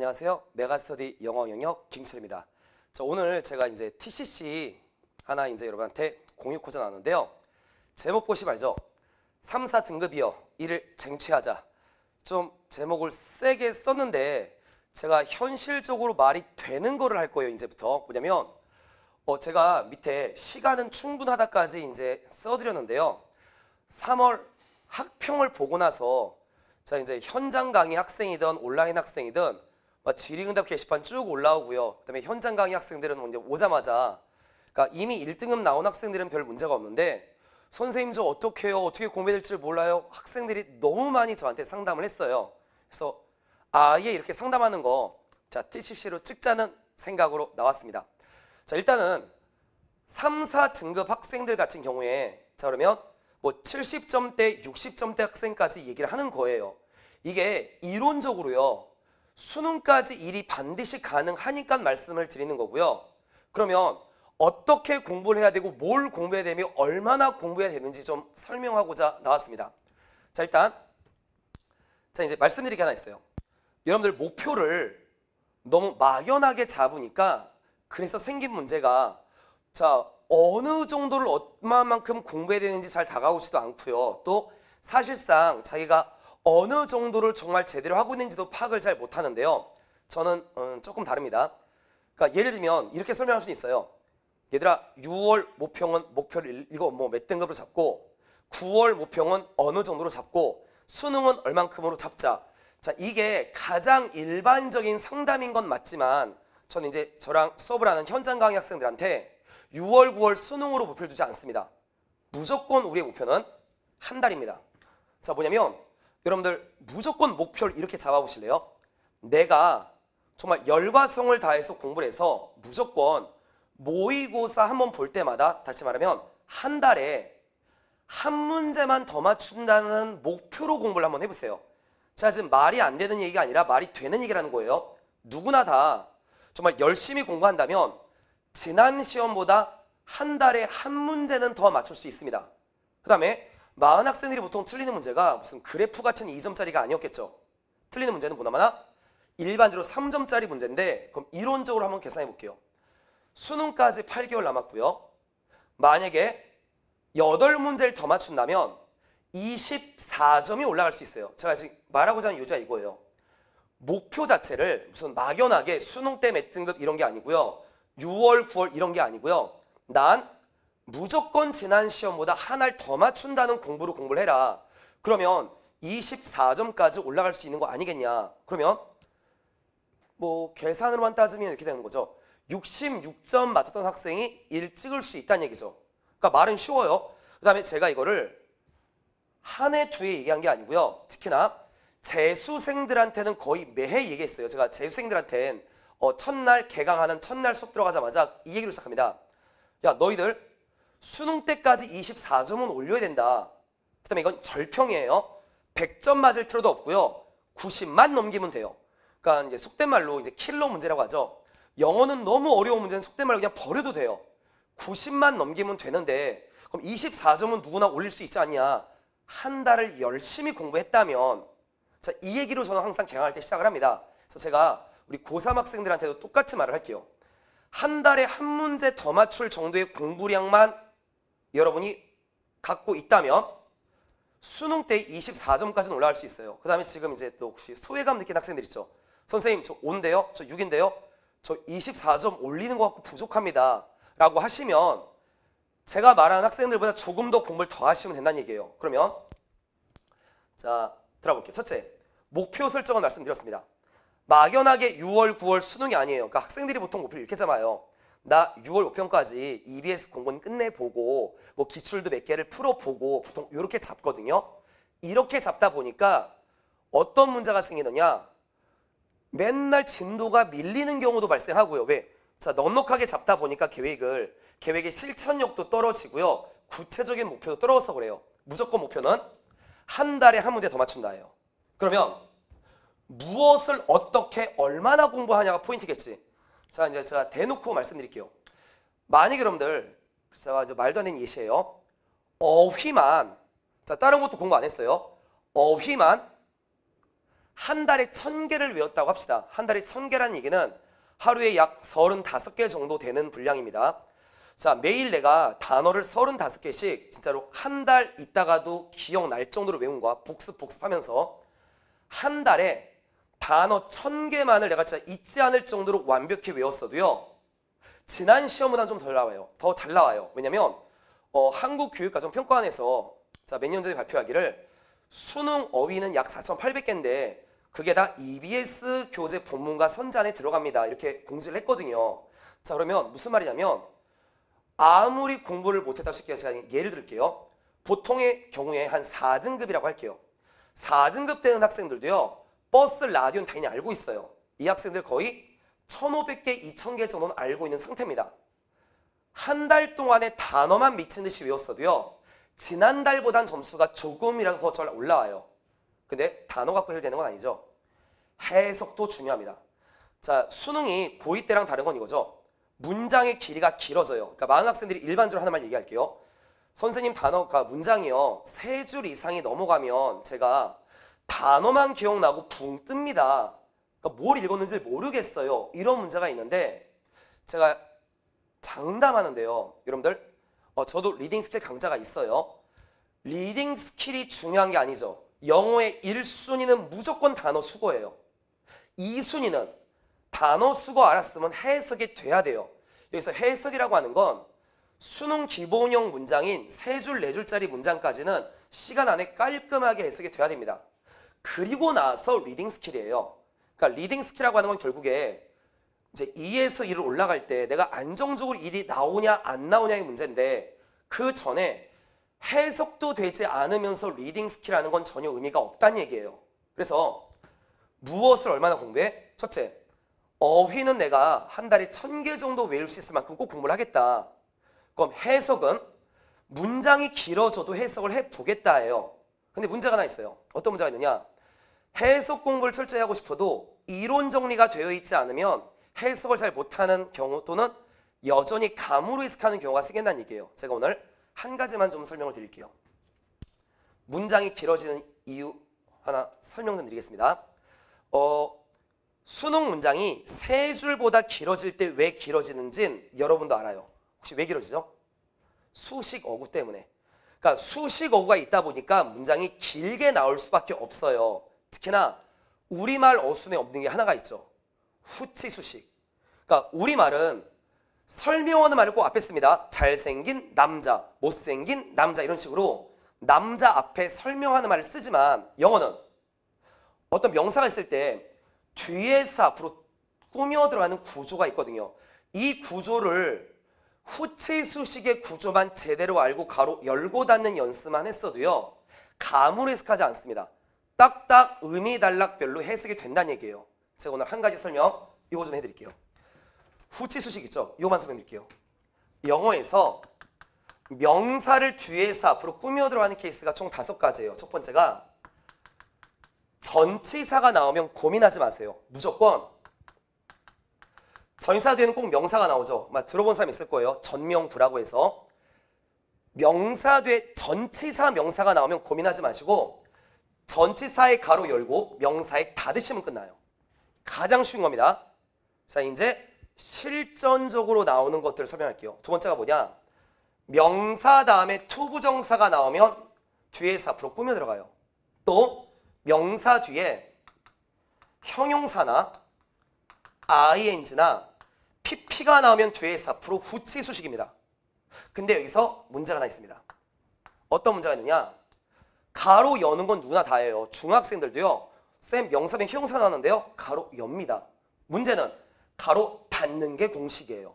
안녕하세요. 메가스터디 영어 영역 김철입니다. 자, 오늘 제가 이제 TCC 하나 이제 여러분한테 공유코자 나왔는데요. 제목 보시면 알죠? 3, 4등급이여 이를 쟁취하자. 좀 제목을 세게 썼는데 제가 현실적으로 말이 되는 거를 할 거예요. 이제부터 뭐냐면 제가 밑에 시간은 충분하다까지 이제 써드렸는데요. 3월 학평을 보고 나서 자 이제 현장 강의 학생이든 온라인 학생이든 질의응답 게시판 쭉 올라오고요. 그다음에 현장 강의 학생들은 이제 오자마자 그러니까 이미 1등급 나온 학생들은 별 문제가 없는데 선생님 저 어떻게 해요? 어떻게 공부해야 될지 몰라요. 학생들이 너무 많이 저한테 상담을 했어요. 그래서 아예 이렇게 상담하는 거 자 TCC로 찍자는 생각으로 나왔습니다. 자 일단은 3, 4등급 학생들 같은 경우에 자 그러면 뭐 70점대, 60점대 학생까지 얘기를 하는 거예요. 이게 이론적으로요. 수능까지 일이 반드시 가능하니까 말씀을 드리는 거고요. 그러면 어떻게 공부를 해야 되고 뭘 공부해야 되며 얼마나 공부해야 되는지 좀 설명하고자 나왔습니다. 자 일단 자 이제 말씀드릴 게 하나 있어요. 여러분들 목표를 너무 막연하게 잡으니까 그래서 생긴 문제가 자 어느 정도를 얼마만큼 공부해야 되는지 잘 다가오지도 않고요. 또 사실상 자기가 어느 정도를 정말 제대로 하고 있는지도 파악을 잘 못하는데요. 저는 조금 다릅니다. 그러니까 예를 들면 이렇게 설명할 수는 있어요. 얘들아 6월 모평은 목표를 이거 뭐 몇 등급으로 잡고 9월 모평은 어느 정도로 잡고 수능은 얼만큼으로 잡자. 자 이게 가장 일반적인 상담인 건 맞지만 저는 이제 저랑 수업을 하는 현장 강의 학생들한테 6월, 9월 수능으로 목표를 두지 않습니다. 무조건 우리의 목표는 한 달입니다. 자 뭐냐면 여러분들 무조건 목표를 이렇게 잡아보실래요? 내가 정말 열과 성을 다해서 공부를 해서 무조건 모의고사 한번 볼 때마다 다시 말하면 한 달에 한 문제만 더 맞춘다는 목표로 공부를 한번 해보세요. 자 지금 말이 안 되는 얘기가 아니라 말이 되는 얘기라는 거예요. 누구나 다 정말 열심히 공부한다면 지난 시험보다 한 달에 한 문제는 더 맞출 수 있습니다. 그 다음에 많은 학생들이 보통 틀리는 문제가 무슨 그래프 같은 2점짜리가 아니었겠죠. 틀리는 문제는 보나마나 일반적으로 3점짜리 문제인데 그럼 이론적으로 한번 계산해 볼게요. 수능까지 8개월 남았고요. 만약에 8문제를 더 맞춘다면 24점이 올라갈 수 있어요. 제가 지금 말하고자 하는 요지가 이거예요. 목표 자체를 무슨 막연하게 수능 때 몇 등급 이런 게 아니고요. 6월, 9월 이런 게 아니고요. 난 무조건 지난 시험보다 한 알 더 맞춘다는 공부로 공부를 해라. 그러면 24점까지 올라갈 수 있는 거 아니겠냐. 그러면 뭐 계산으로만 따지면 이렇게 되는 거죠. 66점 맞았던 학생이 1 찍을 수 있다는 얘기죠. 그러니까 말은 쉬워요. 그 다음에 제가 이거를 한 해, 두 해 얘기한 게 아니고요. 특히나 재수생들한테는 거의 매해 얘기했어요. 제가 재수생들한테는 첫날 개강하는 첫날 수업 들어가자마자 이 얘기로 시작합니다. 야 너희들 수능 때까지 24점은 올려야 된다. 그 다음에 이건 절평이에요. 100점 맞을 필요도 없고요. 90만 넘기면 돼요. 그러니까 이제 속된 말로 이제 킬러 문제라고 하죠. 영어는 너무 어려운 문제는 속된 말로 그냥 버려도 돼요. 90만 넘기면 되는데 그럼 24점은 누구나 올릴 수 있지 않냐. 한 달을 열심히 공부했다면 자, 이 얘기로 저는 항상 개강할 때 시작을 합니다. 그래서 제가 우리 고3 학생들한테도 똑같은 말을 할게요. 한 달에 한 문제 더 맞출 정도의 공부량만 여러분이 갖고 있다면 수능 때 24점까지는 올라갈 수 있어요. 그 다음에 지금 이제 또 혹시 소외감 느낀 학생들 있죠. 선생님 저 5인데요. 저 6인데요. 저 24점 올리는 것 같고 부족합니다. 라고 하시면 제가 말하는 학생들보다 조금 더 공부를 더 하시면 된다는 얘기예요. 그러면 자 들어볼게요. 첫째, 목표 설정은 말씀드렸습니다. 막연하게 6월, 9월 수능이 아니에요. 그러니까 학생들이 보통 목표를 이렇게 잡아요. 나 6월 5평까지 EBS 공부는 끝내보고 뭐 기출도 몇 개를 풀어보고 보통 이렇게 잡거든요. 이렇게 잡다 보니까 어떤 문제가 생기느냐. 맨날 진도가 밀리는 경우도 발생하고요. 왜? 자 넉넉하게 잡다 보니까 계획의 실천력도 떨어지고요. 구체적인 목표도 떨어져서 그래요. 무조건 목표는 한 달에 한 문제 더 맞춘다예요. 그러면 무엇을 어떻게 얼마나 공부하냐가 포인트겠지. 자 이제 제가 대놓고 말씀드릴게요. 만약에 여러분들 제가 이제 말도 안 되는 예시예요. 어휘만 자 다른 것도 공부 안 했어요. 어휘만 한 달에 1000개를 외웠다고 합시다. 한 달에 1000개라는 얘기는 하루에 약 35개 정도 되는 분량입니다. 자, 매일 내가 단어를 35개씩 진짜로 한 달 있다가도 기억날 정도로 외운 거야. 복습하면서 한 달에 단어 1000개만을 내가 진짜 잊지 않을 정도로 완벽히 외웠어도요, 지난 시험보다는 좀 덜 나와요. 더 잘 나와요. 왜냐면 한국교육과정평가원에서 자, 몇 년 전에 발표하기를 수능 어휘는 약 4800개인데 그게 다 EBS 교재 본문과 선제 안에 들어갑니다. 이렇게 공지를 했거든요. 자, 그러면 무슨 말이냐면 아무리 공부를 못했다고 쉽게 제가 예를 들게요. 보통의 경우에 한 4등급이라고 할게요. 4등급 되는 학생들도요. 버스, 라디오는 당연히 알고 있어요. 이 학생들 거의 1500개, 2000개 정도는 알고 있는 상태입니다. 한 달 동안에 단어만 미친 듯이 외웠어도요. 지난달보단 점수가 조금이라도 더 잘 올라와요. 근데 단어 갖고 해결되는 건 아니죠. 해석도 중요합니다. 자, 수능이 고2 때랑 다른 건 이거죠. 문장의 길이가 길어져요. 그러니까 많은 학생들이 일반적으로 하나만 얘기할게요. 선생님, 단어가 문장이요. 3줄 이상이 넘어가면 제가 단어만 기억나고 붕 뜹니다. 그러니까 뭘 읽었는지 모르겠어요. 이런 문제가 있는데 제가 장담하는데요. 여러분들, 저도 리딩 스킬 강좌가 있어요. 리딩 스킬이 중요한 게 아니죠. 영어의 1순위는 무조건 단어 수거예요. 2순위는 단어 수거 알았으면 해석이 돼야 돼요. 여기서 해석이라고 하는 건 수능 기본형 문장인 3줄, 4줄짜리 문장까지는 시간 안에 깔끔하게 해석이 돼야 됩니다. 그리고 나서 리딩 스킬이에요. 그러니까 리딩 스킬이라고 하는 건 결국에 이제 2에서 2를 올라갈 때 내가 안정적으로 1이 나오냐 안 나오냐의 문제인데 그 전에 해석도 되지 않으면서 리딩 스킬이라는 건 전혀 의미가 없다는 얘기예요. 그래서 무엇을 얼마나 공부해? 첫째, 어휘는 내가 한 달에 1000개 정도 외울 수 있을 만큼 꼭 공부를 하겠다. 그럼 해석은 문장이 길어져도 해석을 해보겠다예요. 근데 문제가 하나 있어요. 어떤 문제가 있느냐? 해석 공부를 철저히 하고 싶어도 이론 정리가 되어 있지 않으면 해석을 잘 못하는 경우 또는 여전히 감으로 해석하는 경우가 생긴다는 얘기예요. 제가 오늘 한 가지만 좀 설명을 드릴게요. 문장이 길어지는 이유 하나 설명 좀 드리겠습니다. 수능 문장이 3줄보다 길어질 때 왜 길어지는지는 여러분도 알아요. 혹시 왜 길어지죠? 수식 어구 때문에. 그러니까 수식 어구가 있다 보니까 문장이 길게 나올 수밖에 없어요. 특히나 우리말 어순에 없는 게 하나가 있죠. 후치 수식. 그러니까 우리말은 설명하는 말을 꼭 앞에 씁니다. 잘생긴 남자, 못생긴 남자 이런 식으로 남자 앞에 설명하는 말을 쓰지만 영어는 어떤 명사가 있을 때 뒤에서 앞으로 꾸며 들어가는 구조가 있거든요. 이 구조를 후치 수식의 구조만 제대로 알고 가로 열고 닫는 연습만 했어도요. 감으로 해석하지 않습니다. 딱딱 의미 단락별로 해석이 된다는 얘기예요. 제가 오늘 한 가지 설명 이거 좀 해드릴게요. 후치 수식 있죠? 이거만 설명드릴게요. 영어에서 명사를 뒤에서 앞으로 꾸며 들어가는 케이스가 총 5가지예요. 첫 번째가 전치사가 나오면 고민하지 마세요. 무조건 전치사 뒤에는 꼭 명사가 나오죠. 막 들어본 사람 있을 거예요. 전명구라고 해서 명사 뒤에 전치사 명사가 나오면 고민하지 마시고 전치사의 가로 열고 명사의 닫으시면 끝나요. 가장 쉬운 겁니다. 자, 이제 실전적으로 나오는 것들을 설명할게요. 두 번째가 뭐냐? 명사 다음에 투부정사가 나오면 뒤에서 앞으로 꾸며 들어가요. 또 명사 뒤에 형용사나 ing나 pp가 나오면 뒤에서 앞으로 후치 수식입니다. 근데 여기서 문제가 하나 있습니다. 어떤 문제가 있느냐? 가로 여는 건 누구나 다예요. 중학생들도요. 쌤, 명사면 형용사 나왔는데요. 가로 엽니다. 문제는 가로 닫는 게 공식이에요.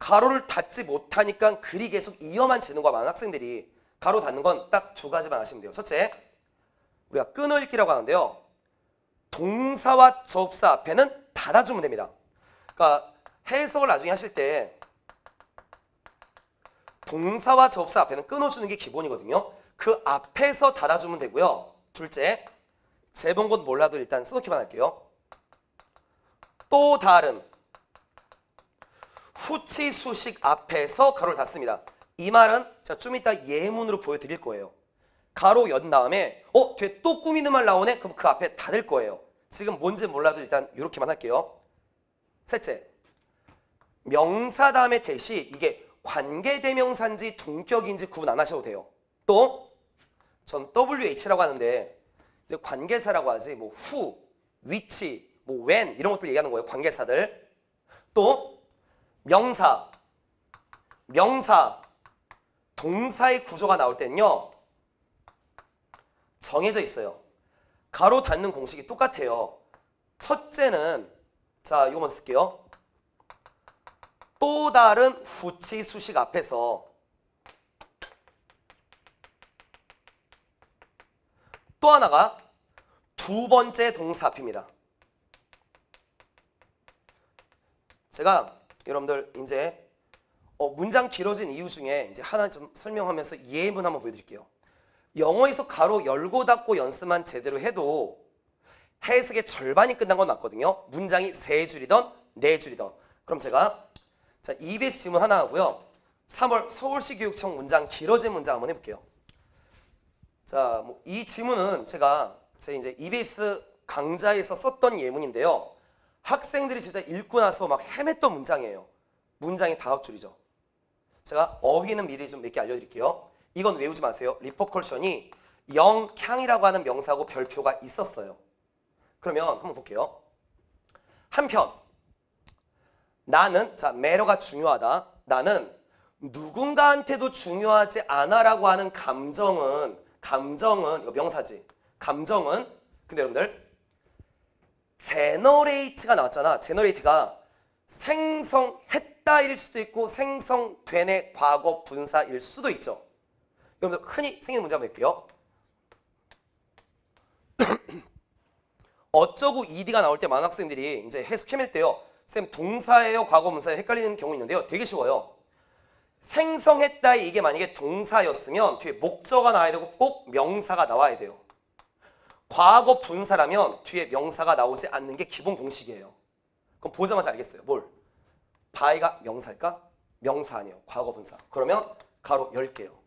가로를 닫지 못하니까 글이 계속 이어만 지는 거야. 많은 학생들이 가로 닫는 건 딱 2가지만 아시면 돼요. 첫째, 우리가 끊어읽기라고 하는데요. 동사와 접사 앞에는 닫아주면 됩니다. 그러니까 해석을 나중에 하실 때 동사와 접사 앞에는 끊어주는 게 기본이거든요. 그 앞에서 닫아주면 되고요. 둘째, 재본 건 몰라도 일단 써놓기만 할게요. 또 다른 후치 수식 앞에서 가로를 닫습니다. 이 말은 제가 좀 이따 예문으로 보여드릴 거예요. 가로 연 다음에 뒤에 또 꾸미는 말 나오네? 그럼 그 앞에 닫을 거예요. 지금 뭔지 몰라도 일단 이렇게만 할게요. 셋째, 명사 다음에 대시, 이게 관계대명사인지 동격인지 구분 안 하셔도 돼요. 또 전 WH라고 하는데 이제 관계사라고 하지 뭐 who, which, 뭐 when 이런 것들 얘기하는 거예요. 관계사들. 또 명사, 동사의 구조가 나올 때는요 정해져 있어요. 가로 닫는 공식이 똑같아요. 첫째는 자 이거 먼저 쓸게요. 또 다른 후치 수식 앞에서 또 하나가 두 번째 동사 앞입니다. 제가 여러분들 이제 문장 길어진 이유 중에 이제 하나 좀 설명하면서 예문 한번 보여드릴게요. 영어에서 가로 열고 닫고 연습만 제대로 해도 해석의 절반이 끝난 건 맞거든요. 문장이 세 줄이던 네 줄이던. 그럼 제가 자 EBS 지문 하나 하고요. 3월 서울시 교육청 문장 길어진 문장 한번 해볼게요. 자, 뭐 이 지문은 제 이제 EBS 강좌에서 썼던 예문인데요. 학생들이 진짜 읽고 나서 막 헤맸던 문장이에요. 문장이 다섯 줄이죠. 제가 어휘는 미리 좀 몇 개 알려드릴게요. 이건 외우지 마세요. 리퍼컬션이 영향이라고 하는 명사하고 별표가 있었어요. 그러면 한번 볼게요. 한편 나는, 자 매너가 중요하다. 나는 누군가한테도 중요하지 않아라고 하는 감정은 이거 명사지. 감정은 근데 여러분들 제너레이트가 나왔잖아. 제너레이트가 생성했다일 수도 있고 생성된의 과거 분사일 수도 있죠. 여러분들 흔히 생긴 문제 한번 볼게요. 어쩌고 ED가 나올 때 많은 학생들이 이제 해석 헤맬 때요. 쌤 동사예요 과거 분사예요 헷갈리는 경우 있는데요. 되게 쉬워요. 생성했다에 이게 만약에 동사였으면 뒤에 목적어가 나와야 되고 꼭 명사가 나와야 돼요. 과거 분사라면 뒤에 명사가 나오지 않는 게 기본 공식이에요. 그럼 보자마자 알겠어요. 뭘? by가 명사일까? 명사 아니에요. 과거 분사. 그러면 가로 열게요.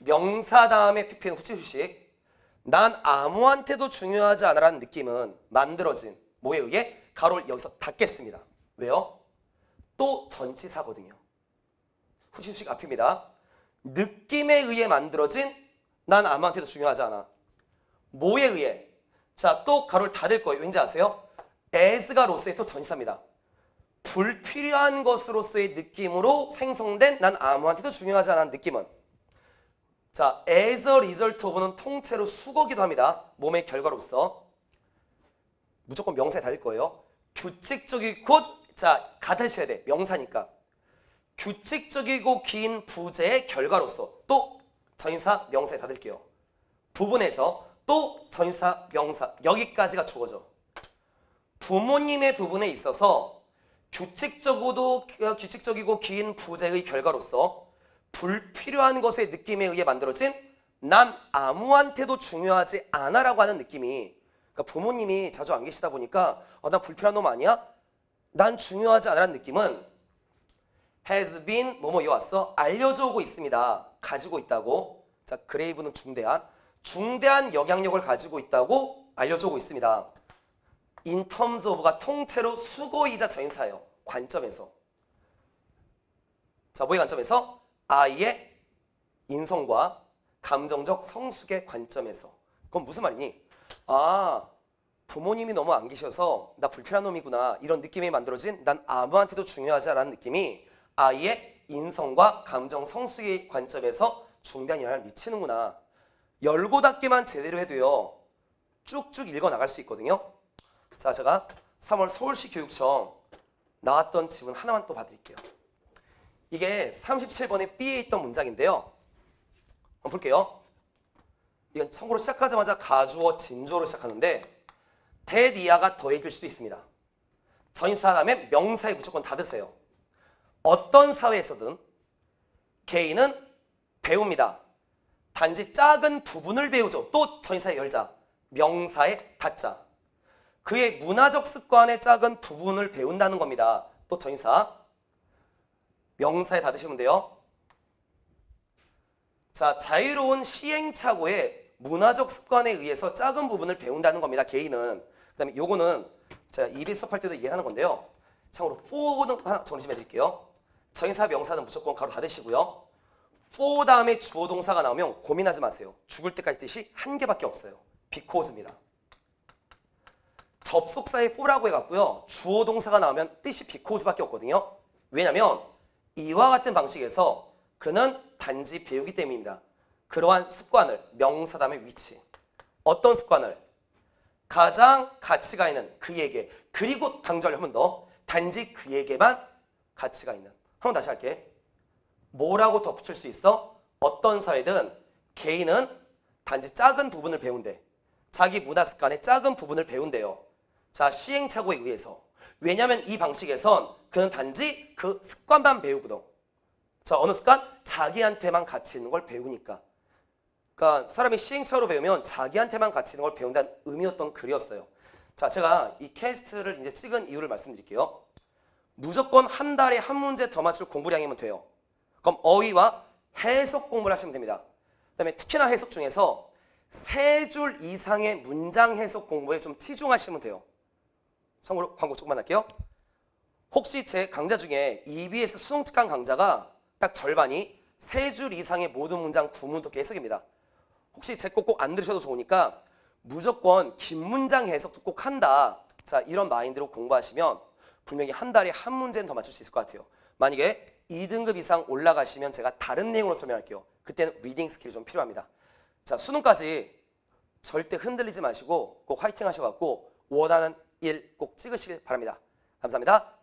명사 다음에 pp는 후치 수식. 난 아무한테도 중요하지 않아라는 느낌은 만들어진 뭐에 의해? 가로를 여기서 닫겠습니다. 왜요? 또 전치사거든요. 후치 수식 앞입니다. 느낌에 의해 만들어진 난 아무한테도 중요하지 않아. 뭐에 의해? 자, 또 가로를 닫을 거예요. 왠지 아세요? as가 로서의 또 전치사입니다. 불필요한 것으로서의 느낌으로 생성된 난 아무한테도 중요하지 않은 느낌은 자, as a result of는 통째로 수거기도 합니다. 몸의 결과로서 무조건 명사에 닿을 거예요. 규칙적이고 자, 가다셔야 돼. 명사니까. 규칙적이고 긴 부재의 결과로서 또 전치사 명사에 닿을게요. 부분에서 또 전치사 명사 여기까지가 주어져. 부모님의 부분에 있어서 규칙적이고 긴 부재의 결과로서 불필요한 것의 느낌에 의해 만들어진 난 아무한테도 중요하지 않아라고 하는 느낌이 그러니까 부모님이 자주 안 계시다 보니까 난 불필요한 놈 아니야? 난 중요하지 않아라는 느낌은 has been 뭐뭐 이어왔어 알려져 오고 있습니다. 가지고 있다고 자 grave는 중대한 영향력을 가지고 있다고 알려져 오고 있습니다. in terms of가 통째로 수거이자 전사예요. 관점에서. 자, 뭐의 관점에서? 아이의 인성과 감정적 성숙의 관점에서. 그건 무슨 말이니? 아, 부모님이 너무 안 계셔서 나 불필요한 놈이구나. 이런 느낌이 만들어진 난 아무한테도 중요하지 않은 느낌이 아이의 인성과 감정 성숙의 관점에서 중대한 영향을 미치는구나. 열고 닫기만 제대로 해도요. 쭉쭉 읽어나갈 수 있거든요. 자, 제가 3월 서울시 교육청 나왔던 지문 하나만 또 봐드릴게요. 이게 37번에 B에 있던 문장인데요. 한번 볼게요. 이건 참고로 시작하자마자 가주어, 진주어로 시작하는데 대니아가 더해질 수도 있습니다. 전사 다음에 명사에 무조건 닫으세요. 어떤 사회에서든 개인은 배웁니다. 단지 작은 부분을 배우죠. 또 전사의 열자, 명사의 닫자. 그의 문화적 습관의 작은 부분을 배운다는 겁니다. 또 전치사 명사에 닫으시면 돼요. 자, 자유로운 시행착오의 문화적 습관에 의해서 작은 부분을 배운다는 겁니다. 개인은 그다음에 요거는 제가 EBS 수업할 때도 이해하는 건데요. 참고로 for는 하나 정리해 드릴게요. 정의사업 명사는 무조건 가로 닫으시고요. for 다음에 주어 동사가 나오면 고민하지 마세요. 죽을 때까지 뜻이 한 개밖에 없어요. because입니다. 접속사에 for라고 해갖고요. 주어 동사가 나오면 뜻이 because밖에 없거든요. 왜냐면 이와 같은 방식에서 그는 단지 배우기 때문입니다. 그러한 습관을, 명사담의 위치, 어떤 습관을 가장 가치가 있는 그에게, 그리고 강조를 하면 더 단지 그에게만 가치가 있는, 한번 다시 할게. 뭐라고 덧붙일 수 있어? 어떤 사회든 개인은 단지 작은 부분을 배운대. 자기 문화 습관의 작은 부분을 배운대요. 자, 시행착오에 의해서. 왜냐하면 이 방식에선 그는 단지 그 습관만 배우거든. 자, 어느 습관? 자기한테만 가치 있는 걸 배우니까. 그러니까 사람이 시행착오로 배우면 자기한테만 가치 있는 걸 배운다는 의미였던 글이었어요. 자, 제가 이 캐스트를 이제 찍은 이유를 말씀드릴게요. 무조건 한 달에 한 문제 더 맞출 공부량이면 돼요. 그럼 어휘와 해석 공부를 하시면 됩니다. 그다음에 특히나 해석 중에서 3줄 이상의 문장 해석 공부에 좀 치중하시면 돼요. 참고로 광고 조금만 할게요. 혹시 제 강좌 중에 EBS 수능 특강 강좌가 딱 절반이 3줄 이상의 모든 문장 구문 독해 해석입니다. 혹시 제 거 꼭 안 들으셔도 좋으니까 무조건 긴 문장 해석도 꼭 한다. 자, 이런 마인드로 공부하시면 분명히 한 달에 한 문제는 더 맞출 수 있을 것 같아요. 만약에 2등급 이상 올라가시면 제가 다른 내용으로 설명할게요. 그때는 리딩 스킬이 좀 필요합니다. 자, 수능까지 절대 흔들리지 마시고 꼭 화이팅 하셔갖고 원하는 일 꼭 찍으시길 바랍니다. 감사합니다.